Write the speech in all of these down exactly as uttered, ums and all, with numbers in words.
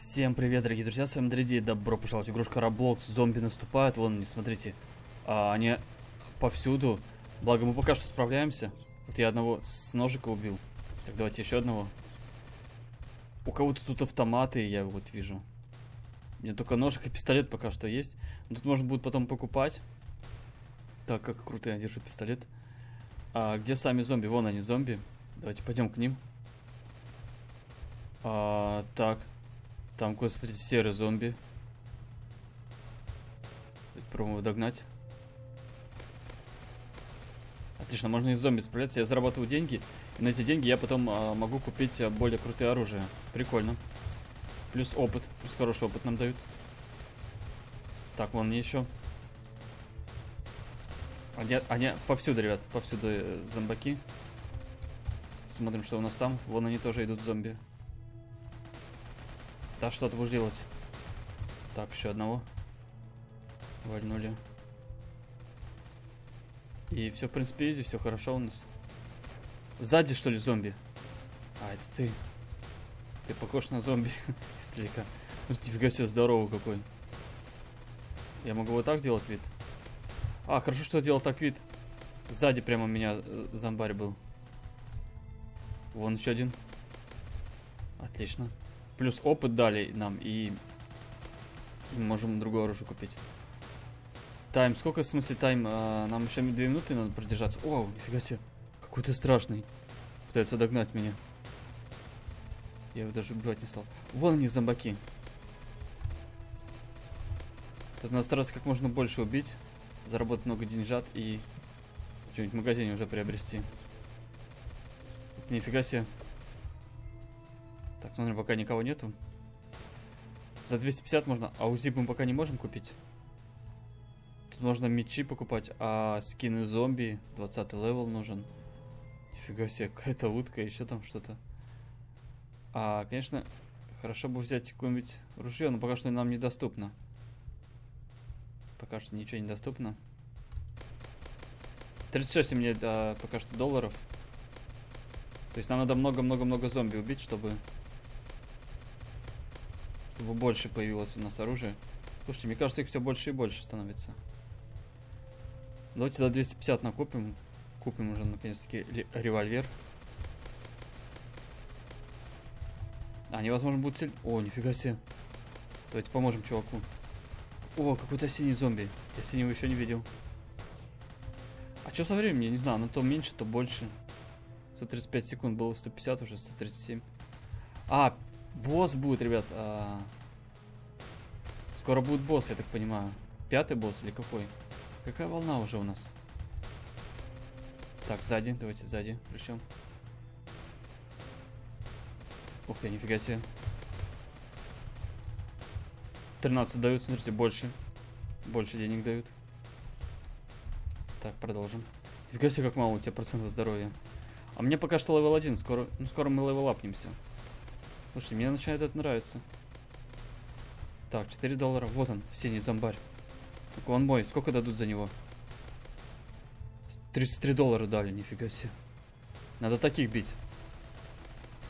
Всем привет, дорогие друзья, с вами Андрей Ди. Добро пожаловать в игрушку Roblox. Зомби наступают, вон они, смотрите. А, они повсюду. Благо мы пока что справляемся. Вот я одного с ножика убил. Так, давайте еще одного. У кого-то тут автоматы, я вот вижу. У меня только ножик и пистолет пока что есть. Но тут можно будет потом покупать. Так, как круто я держу пистолет. А, где сами зомби? Вон они, зомби. Давайте пойдем к ним. А, так, там какой-то, смотрите, серый зомби. Пробуем его догнать. Отлично, можно и с зомби справляться. Я зарабатываю деньги, и на эти деньги я потом а, могу купить а, более крутые оружия. Прикольно. Плюс опыт, плюс хороший опыт нам дают. Так, вон мне еще. Они, они повсюду, ребят, повсюду э, зомбаки. Смотрим, что у нас там. Вон они тоже идут, зомби. Да, что ты будешь делать? Так, еще одного. Вальнули. И все, в принципе, изи, все хорошо у нас. Сзади, что ли, зомби? А, это ты. Ты похож на зомби из стрелка. Ну, нифига себе, здоровый какой. Я могу вот так делать вид. А, хорошо, что я делал так вид. Сзади прямо у меня зомбарь был. Вон еще один. Отлично. Плюс опыт дали нам, и, и можем другое оружие купить. Тайм. Сколько, в смысле, тайм? А, нам еще две минуты надо продержаться. О, нифига себе. Какой ты страшный. Пытается догнать меня. Я его даже убивать не стал. Вон они, зомбаки. Тут надо стараться как можно больше убить. Заработать много деньжат и что-нибудь в магазине уже приобрести. Нифига себе. Так, смотрим, пока никого нету. За двести пятьдесят можно. А УЗИ мы пока не можем купить. Тут можно мечи покупать. А скины зомби. двадцатый левел нужен. Нифига себе, какая-то утка, еще там что-то. А, конечно, хорошо бы взять какое-нибудь ружье, но пока что нам недоступно. Пока что ничего не доступно. тридцать шесть у меня да, пока что долларов. То есть нам надо много-много-много зомби убить, чтобы... чтобы больше появилось у нас оружие. Слушайте, мне кажется, их все больше и больше становится. Давайте до двухсот пятидесяти накупим. Купим уже, наконец-таки, револьвер. А, невозможно будет цель... О, нифига себе. Давайте поможем чуваку. О, какой-то синий зомби. Я синего еще не видел. А что со временем? Я не знаю, но то меньше, то больше. сто тридцать пять секунд было, сто пятьдесят уже, сто тридцать семь. А, босс будет, ребят. А... Скоро будет босс, я так понимаю. Пятый босс или какой? Какая волна уже у нас? Так, сзади, давайте сзади причем. Ух ты, нифига себе. тринадцать дают, смотрите, больше. Больше денег дают. Так, продолжим. Нифига себе, как мало у тебя процентов здоровья. А мне пока что левел один, скоро, ну, скоро мы левелапнемся. Слушайте, мне начинает это нравиться. Так, четыре доллара. Вот он, синий зомбарь. Так, он мой, сколько дадут за него? тридцать три доллара дали, нифига себе. Надо таких бить.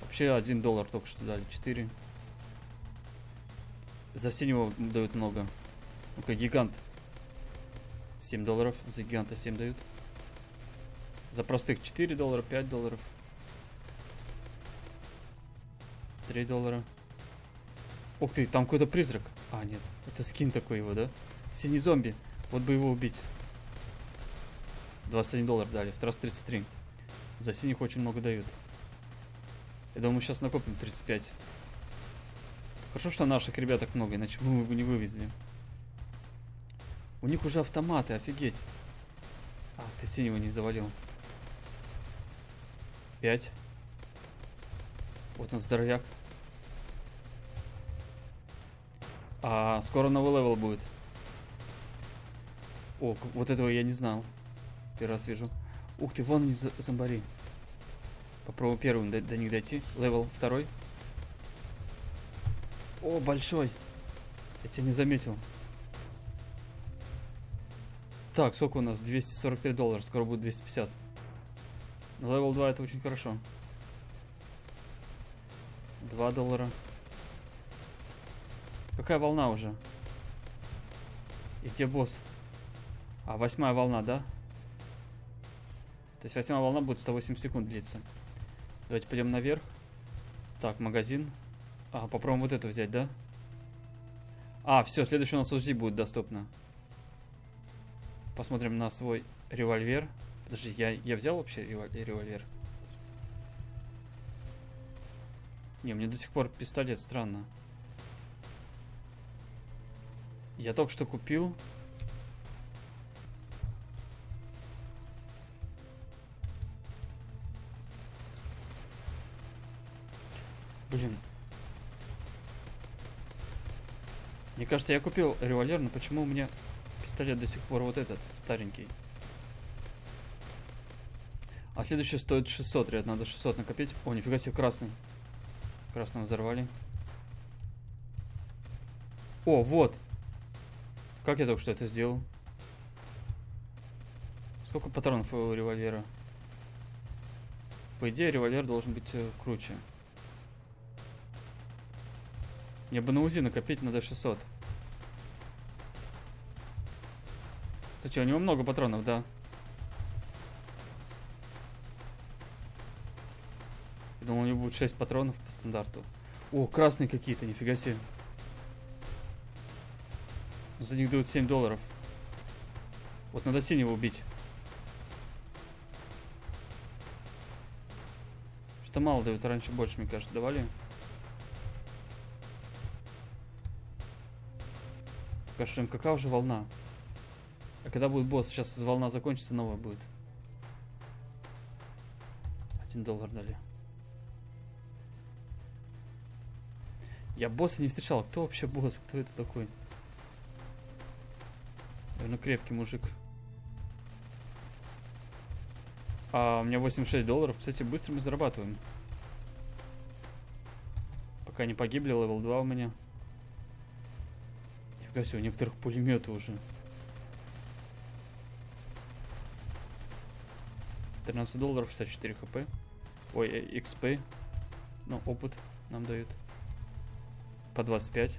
Вообще один доллар только что дали, четыре. За синего дают много. Ну-ка, гигант. семь долларов, за гиганта семь дают. За простых четыре доллара, пять долларов, три доллара. Ух ты, там какой-то призрак. А, нет, это скин такой его, да? Синий зомби, вот бы его убить. двадцать один доллар дали, второй раз тридцать три. За синих очень много дают. Я думаю, сейчас накопим тридцать пять. Хорошо, что наших ребяток много, иначе мы бы не вывезли. У них уже автоматы, офигеть. Ах, ты синего не завалил. пять. Вот он, здоровяк. А, скоро новый левел будет. О, вот этого я не знал. Первый раз вижу. Ух ты, вон они, зомбари. Попробую первым до, до них дойти. Левел второй. О, большой. Я тебя не заметил. Так, сколько у нас? двести сорок три доллара. Скоро будет двести пятьдесят. На левел два это очень хорошо. два доллара. Какая волна уже? И где босс? А, восьмая волна, да? То есть восьмая волна будет сто восемь секунд длиться. Давайте пойдем наверх. Так, магазин. А, попробуем вот это взять, да? А, все, следующий у нас УЗИ будет доступно. Посмотрим на свой револьвер. Подожди, я, я взял вообще револьвер? Не, мне до сих пор пистолет, странно. Я только что купил. Блин. Мне кажется, я купил револьвер, но почему у меня пистолет до сих пор вот этот, старенький? А следующий стоит шестьсот, ребят, надо шестьсот накопить. О, нифига себе, красный. Красного взорвали. О, вот. Как я только что это сделал? Сколько патронов у револьвера? По идее, револьвер должен быть круче. Мне бы на УЗИ накопить надо шестьсот. Ты что, у него много патронов, да? Я думал, у него будет шесть патронов по стандарту. О, красные какие-то, нифига себе. За них дают семь долларов. Вот надо синего убить. Что-то мало дают, раньше больше, мне кажется, давали. Кажется, МКК уже волна. А когда будет босс? Сейчас волна закончится, новая будет. Один доллар дали. Я босса не встречал. Кто вообще босс? Кто это такой? Наверное, крепкий мужик. А у меня восемьдесят шесть долларов. Кстати, быстро мы зарабатываем. Пока не погибли, левел два у меня. Нифига себе, у некоторых пулеметы уже. тринадцать долларов, шестьдесят четыре хп. Ой, экс пи. Ну, опыт нам дают. По двадцать пять.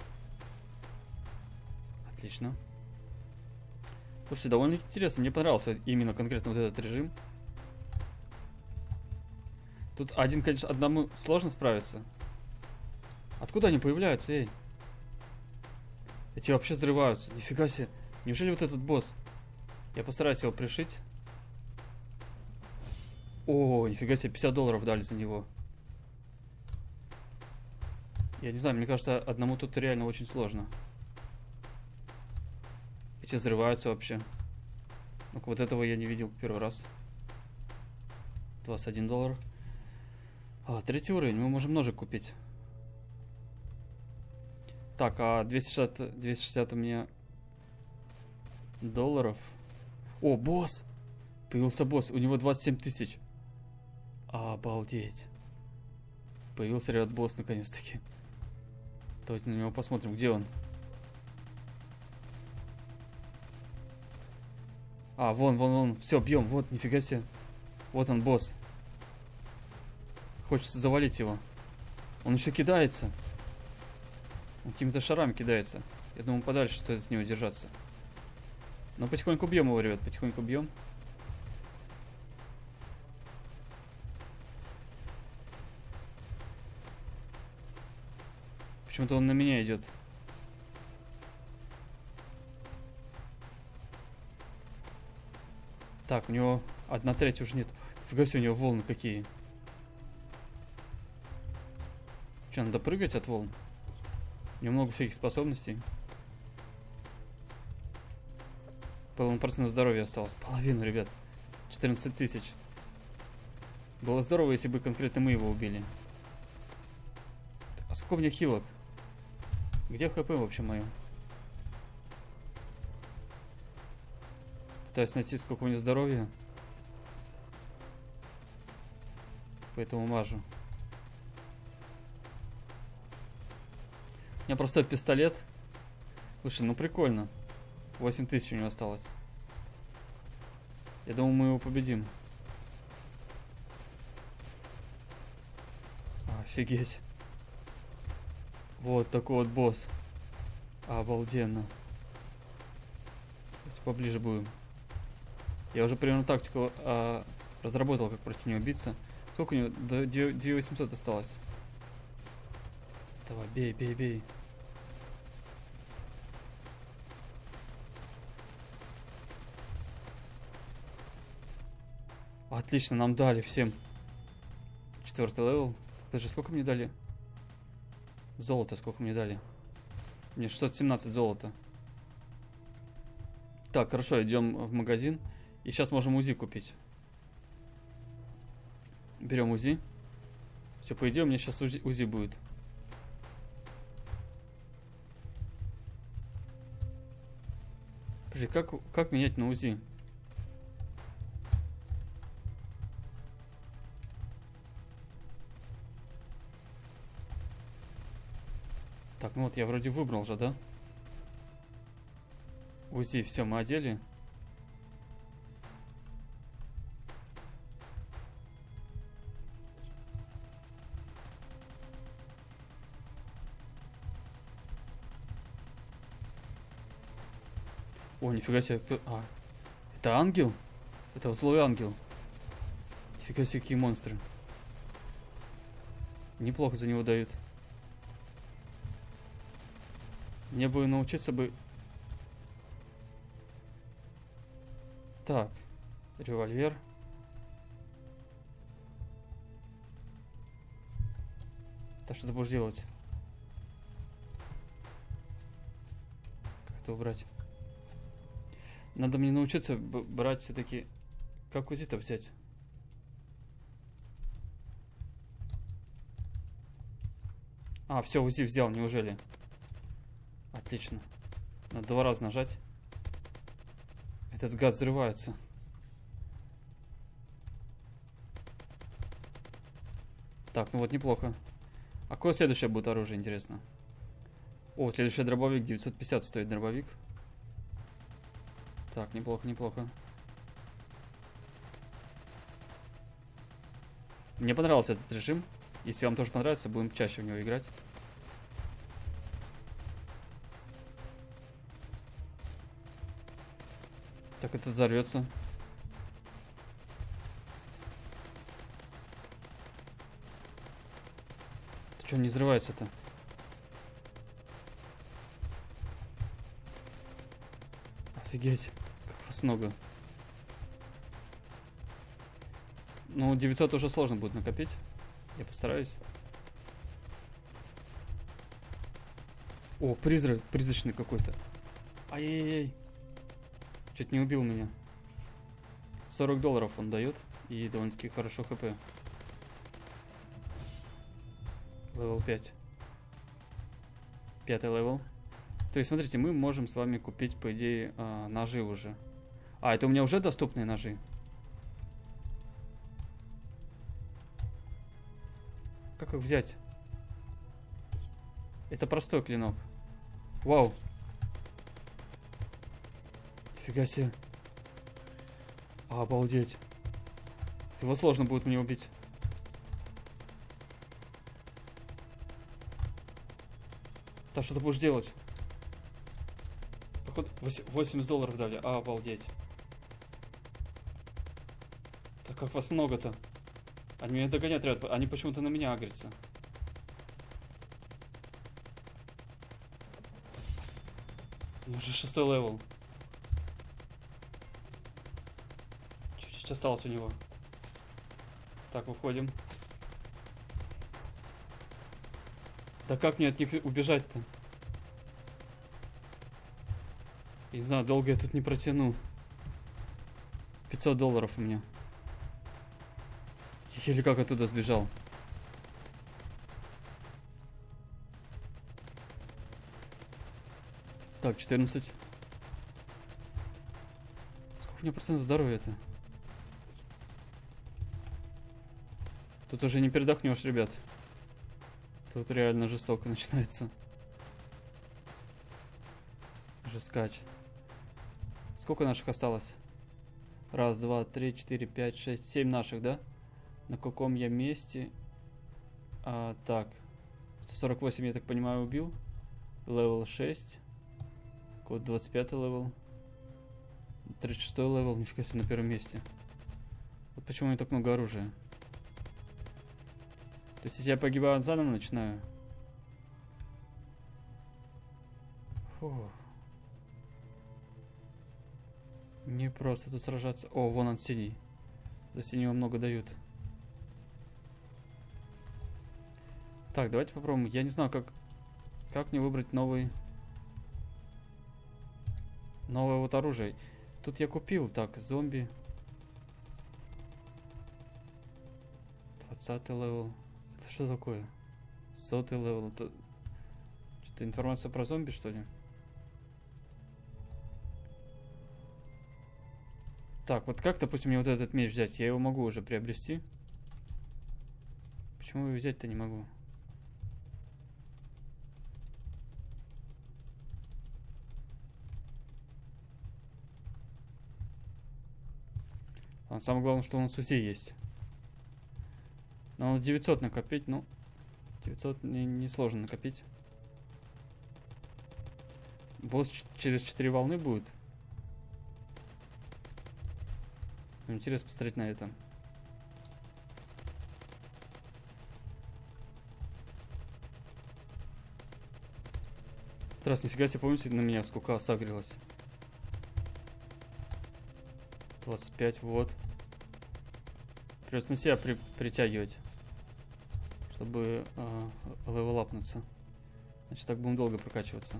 Отлично. Слушайте, довольно интересно. Мне понравился именно конкретно вот этот режим. Тут один, конечно, одному сложно справиться. Откуда они появляются, эй? Эти вообще взрываются. Нифига себе. Неужели вот этот босс? Я постараюсь его пришить. О, нифига себе, пятьдесят долларов дали за него. Я не знаю, мне кажется, одному тут реально очень сложно. Эти взрываются вообще. Ну-ка, вот этого я не видел первый раз. двадцать один доллар. А, третий уровень. Мы можем ножик купить. Так, а двести шестьдесят, двести шестьдесят у меня долларов. О, босс! Появился босс. У него двадцать семь тысяч. Обалдеть. Появился, ребят, босс наконец-таки. Давайте на него посмотрим. Где он? А, вон, вон, вон. Все, бьем. Вот, нифига себе. Вот он, босс. Хочется завалить его. Он еще кидается. Он какими-то шарами кидается. Я думаю, подальше стоит с него держаться. Но потихоньку бьем его, ребят. Потихоньку бьем. Почему-то он на меня идет. Так, у него одна треть уже нет. Фига себе, у него волны какие. Че, надо прыгать от волн? Немного всяких способностей. Половина процентов здоровья осталось. Половина, ребят. четырнадцать тысяч. Было здорово, если бы конкретно мы его убили. А сколько у меня хилок? Где хп вообще мое? Пытаюсь найти, сколько у меня здоровья. Поэтому мажу. У меня простой пистолет. Слушай, ну прикольно. восемь тысяч у него осталось. Я думаю, мы его победим. Офигеть. Вот такой вот босс. Обалденно. Давайте поближе будем. Я уже примерно тактику а, разработал, как против него биться. Сколько у него? две тысячи восемьсот осталось. Давай, бей, бей, бей. Отлично, нам дали всем. Четвертый левел. Подожди, сколько мне дали? Золото сколько мне дали? Мне шестьсот семнадцать золота. Так, хорошо, идем в магазин. И сейчас можем УЗИ купить. Берем УЗИ. Все, по идее, у меня сейчас УЗИ, УЗИ будет. Подожди, как, как менять на УЗИ? Так, ну вот я вроде выбрал же, да? УЗИ, все, мы одели. О, нифига себе, кто... А, это ангел? Это вот злой ангел. Нифига себе, какие монстры. Неплохо за него дают. Мне бы научиться бы... Так, револьвер. Так, что ты будешь делать? Как это убрать? Надо мне научиться брать все-таки... Как УЗИ-то взять? А, все, УЗИ взял, неужели? Отлично. Надо два раза нажать. Этот гад взрывается. Так, ну вот неплохо. А какое следующее будет оружие, интересно? О, следующий дробовик. девятьсот пятьдесят стоит дробовик. Так, неплохо, неплохо. Мне понравился этот режим. Если вам тоже понравится, будем чаще в него играть. Так, это взорвется. Ты что, не взрывается-то? Офигеть, как вас много. Ну, девятьсот уже сложно будет накопить. Я постараюсь. О, призрак, призрачный какой-то. Ай-яй-яй. Чуть не убил меня. сорок долларов он дает. И довольно-таки хорошо хп. Левел пять. Пятый левел. То есть, смотрите, мы можем с вами купить, по идее, ножи уже. А, это у меня уже доступные ножи. Как их взять? Это простой клинок. Вау. Нифига себе. Обалдеть. Его сложно будет мне убить. Так, что ты будешь делать? Походу, восемьдесят долларов дали. А, обалдеть. Так как вас много-то. Они меня догонять ряд. Они почему-то на меня агрятся. У меня уже шестой левел. Осталось у него. Так, выходим. Да как мне от них убежать-то? Не знаю, долго я тут не протяну. пятьсот долларов у меня. Или как оттуда сбежал. Так, четырнадцать. Сколько у меня процентов здоровья-то? Тут уже не передохнешь, ребят. Тут реально жестоко начинается. Жесткач. Сколько наших осталось? Раз, два, три, четыре, пять, шесть, семь наших, да? На каком я месте? А, так. сто сорок восемь, я так понимаю, убил. Левел шесть. Вот двадцать пятый левел. тридцать шестой левел, нифига себе, на первом месте. Вот почему у меня так много оружия. То есть, если я погибаю, заново начинаю. Фу. Не просто тут сражаться. О, вон он синий. За синего много дают. Так, давайте попробуем. Я не знаю, как... Как мне выбрать новый... Новое вот оружие. Тут я купил. Так, зомби. двадцатый левел. Это что такое? сотый левел. Это... Что-то информация про зомби, что ли? Так, вот как, допустим, мне вот этот меч взять? Я его могу уже приобрести. Почему его взять-то не могу? А самое главное, что он с усей есть. Надо девятьсот накопить, ну... девятьсот несложно не накопить. Босс через четыре волны будет. Интересно посмотреть на это. Раз, нифига себе, помните на меня, сколько сагрилось? двадцать пять, вот. Придется на себя при притягивать, чтобы э, левелапнуться. Значит, так будем долго прокачиваться.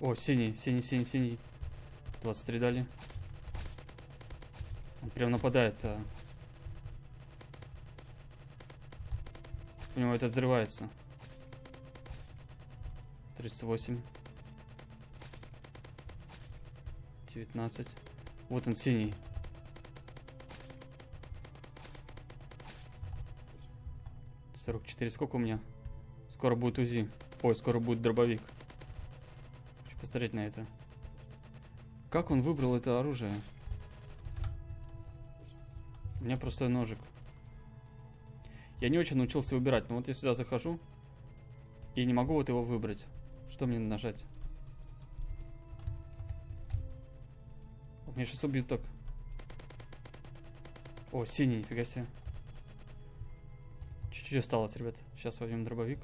О, синий, синий, синий, синий. двадцать три дали. Он прям нападает. А... У него это взрывается. тридцать восемь. девятнадцать. Вот он, синий. сорок четыре. Сколько у меня? Скоро будет УЗИ. Ой, скоро будет дробовик. Посмотреть на это. Как он выбрал это оружие? У меня простой ножик. Я не очень научился выбирать, но вот я сюда захожу и не могу вот его выбрать. Что мне нажать? Меня сейчас убьют так. О, синий, нифига себе. Чуть-чуть осталось, ребят. Сейчас возьмем дробовик.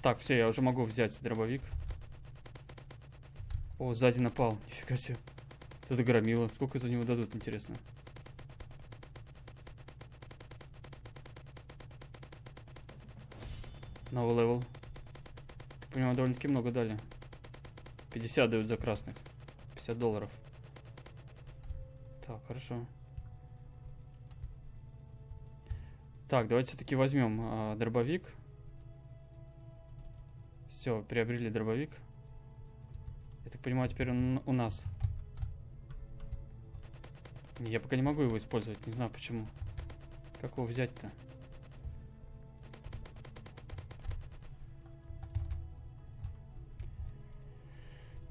Так, все, я уже могу взять дробовик. О, сзади напал. Нифига себе. Вот это громила. Сколько за него дадут, интересно. Новый левел. Так, понимаю, довольно-таки много дали. пятьдесят дают за красных. пятьдесят долларов. Так, хорошо. Так, давайте все-таки возьмем э, дробовик. Все, приобрели дробовик. Я так понимаю, теперь он у нас. Я пока не могу его использовать, не знаю почему. Как его взять-то?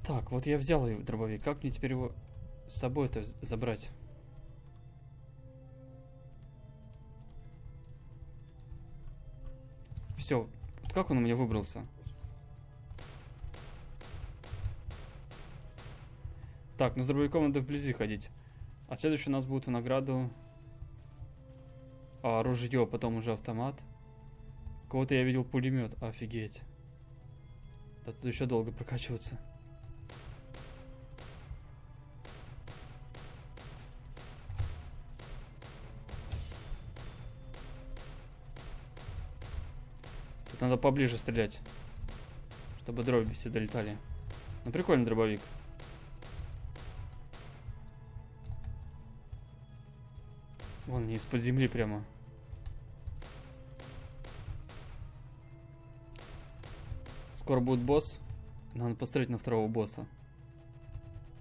Так, вот я взял его дробовик. Как мне теперь его с собой-то забрать? Все, вот как он у меня выбрался? Так, ну с дробовиком надо вблизи ходить. А следующий у нас будет в награду а, ружье, потом уже автомат. Кого-то я видел пулемет. Офигеть. Да тут еще долго прокачиваться. Тут надо поближе стрелять, чтобы дроби все долетали. Ну прикольный дробовик. Вон, не из-под земли прямо. Скоро будет босс. Надо посмотреть на второго босса.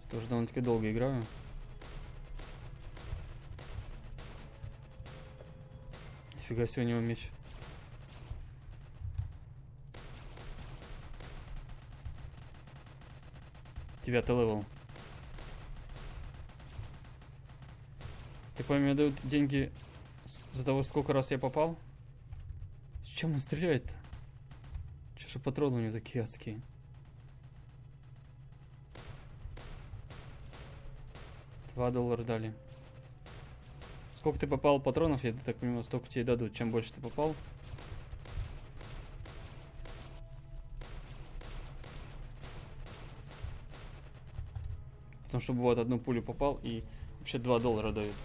Что же, довольно-таки долго играю. Нифига себе, у него меч. Девятый левел. Ты понимаешь, дают деньги за того, сколько раз я попал? С чем он стреляет-то? Че же патроны у него такие адские? Два доллара дали. Сколько ты попал патронов, я так понимаю, столько тебе дадут. Чем больше ты попал. Потому что бывает, одну пулю попал и вообще два доллара дают.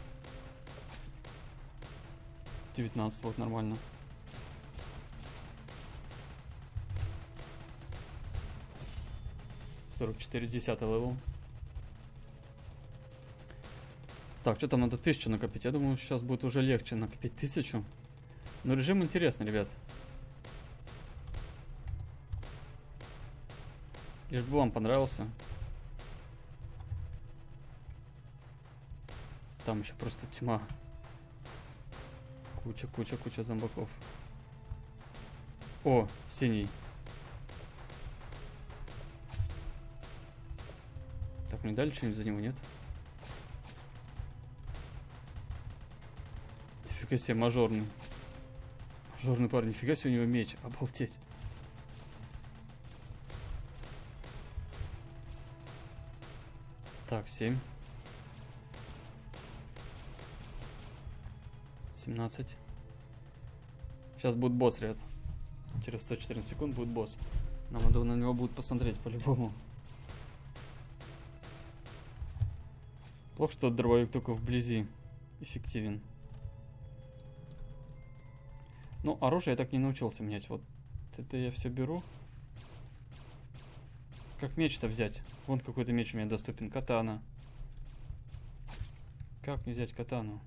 девятнадцать, вот нормально. сорок четыре, десятый левел. Так, что там надо тысячу накопить? Я думаю, сейчас будет уже легче накопить тысячу. Но режим интересный, ребят. Лишь бы вам понравился. Там еще просто тьма. Куча, куча, куча зомбаков. О, синий. Так, мне дали что-нибудь за него, нет? Нифига себе, мажорный. Мажорный парень, нифига себе у него меч, обалдеть. Так, семь. семнадцать. Сейчас будет босс, ребят. Через сто четырнадцать секунд будет босс. Нам надо на него будет посмотреть по-любому. Плохо, что дробовик только вблизи эффективен. Ну, оружие я так не научился менять. Вот это я все беру. Как меч-то взять? Вон какой-то меч у меня доступен. Катана. Как мне взять катану?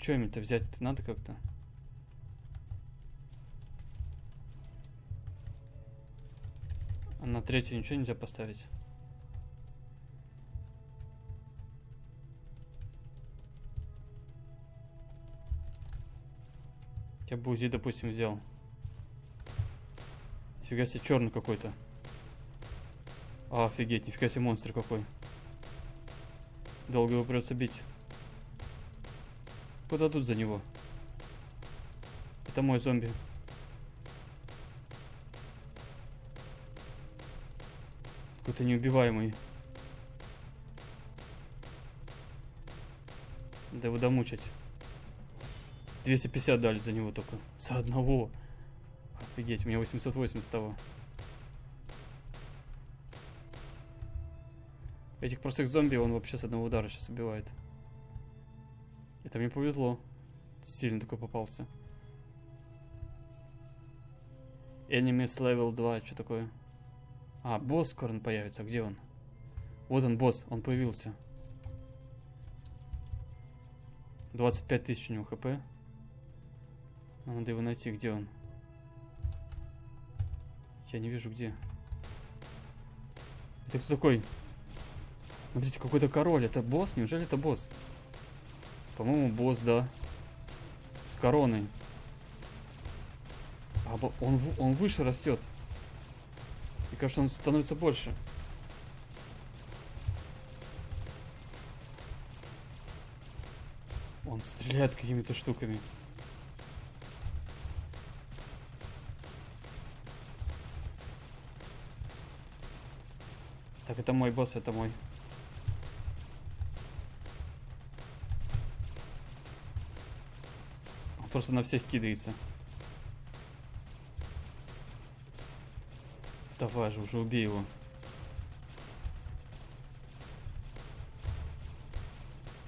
Что им это взять-то надо как-то? А на третью ничего нельзя поставить. Я бы УЗИ, допустим, взял. Нифига себе, черный какой-то. Офигеть, нифига себе, монстр какой. Долго его придется бить. Куда тут за него? Это мой зомби. Какой-то неубиваемый. Да его домучать. двести пятьдесят дали за него только. За одного. Офигеть, у меня восемьсот восемьдесят того. Этих простых зомби он вообще с одного удара сейчас убивает. Это мне повезло. Сильно такой попался. Enemies level два. Что такое? А, босс скоро он появится. Где он? Вот он, босс. Он появился. двадцать пять тысяч у него хп. Нам надо его найти. Где он? Я не вижу, где. Это кто такой? Смотрите, какой-то король. Это босс? Неужели это босс? По-моему, босс, да. С короной. А, он, он выше растет. И, кажется, он становится больше. Он стреляет какими-то штуками. Так, это мой босс, это мой. Просто на всех кидается. Давай же, уже убей его.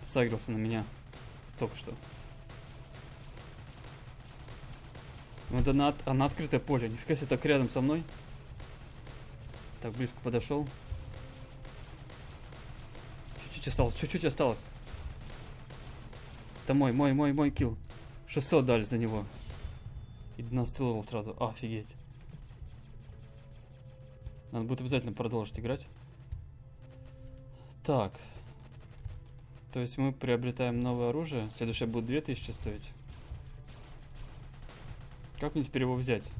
Сагрился на меня только что. Вот она, она открытое поле. Нифига себе, так рядом со мной. Так близко подошел. Чуть-чуть осталось, чуть-чуть осталось. Это мой, мой, мой, мой килл. шестьсот дали за него. И двенадцать левел сразу. Офигеть. Надо будет обязательно продолжить играть. Так. То есть мы приобретаем новое оружие. Следующее будет две тысячи стоить. Как мне теперь его взять?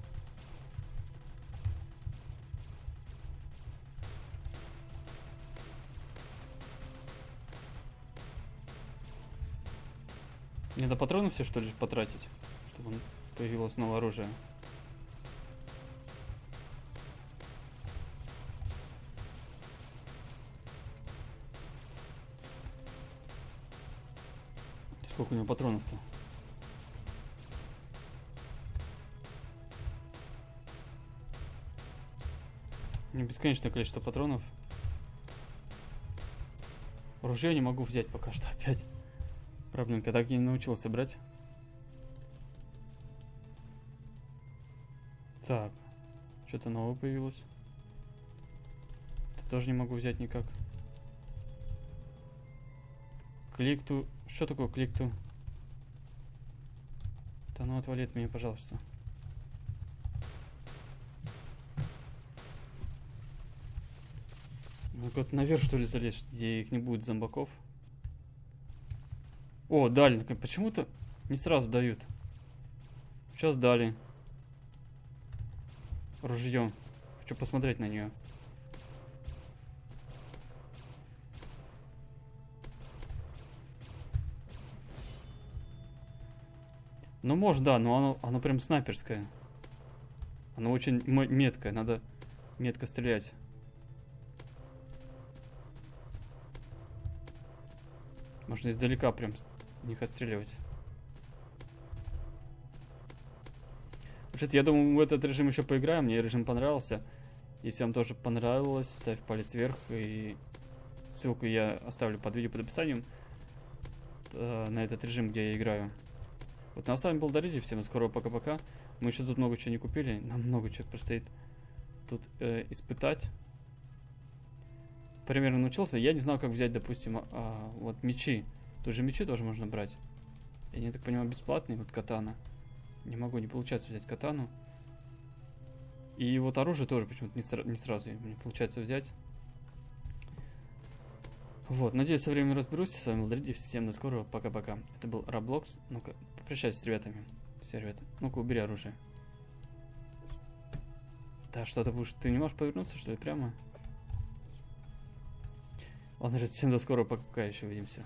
Мне до патронов все, что ли, потратить, чтобы появилось новое оружие. Сколько у него патронов-то? У него бесконечное количество патронов. Ружье не могу взять пока что опять. Проблемка, так и не научился брать. Так, что-то новое появилось. Это тоже не могу взять никак. Клик-ту... Что такое клик-ту? Да ну отвали от меня, пожалуйста. Ну как наверх, что ли, залезть, где их не будет зомбаков? О, дали. Почему-то не сразу дают. Сейчас дали. Ружье. Хочу посмотреть на нее. Ну, может, да, но оно, оно прям снайперское. Оно очень меткое, надо метко стрелять. Можно издалека прям них отстреливать. Вообще-то, я думаю, в этот режим еще поиграем. Мне режим понравился. Если вам тоже понравилось, ставь палец вверх. И ссылку я оставлю под видео, под описанием. На этот режим, где я играю. Вот, на с вами был Дариди, всем скорого пока-пока. Мы еще тут много чего не купили, нам много чего предстоит тут э, испытать. Примерно научился, я не знал, как взять, допустим, а, вот мечи. Тут же мечи тоже можно брать. Я не так понимаю, бесплатные, вот катана. Не могу, не получается взять катану. И вот оружие тоже почему-то не, сра- не сразу не получается взять. Вот, надеюсь, со временем разберусь. С вами был Андрей Ди, всем до скорого, пока-пока. Это был Roblox. Ну-ка, попрощайся с ребятами. Все, ребята, ну-ка, убери оружие. Да, что-то будешь... Ты не можешь повернуться, что ли, прямо? Ладно, всем до скорого, пока-пока, еще увидимся.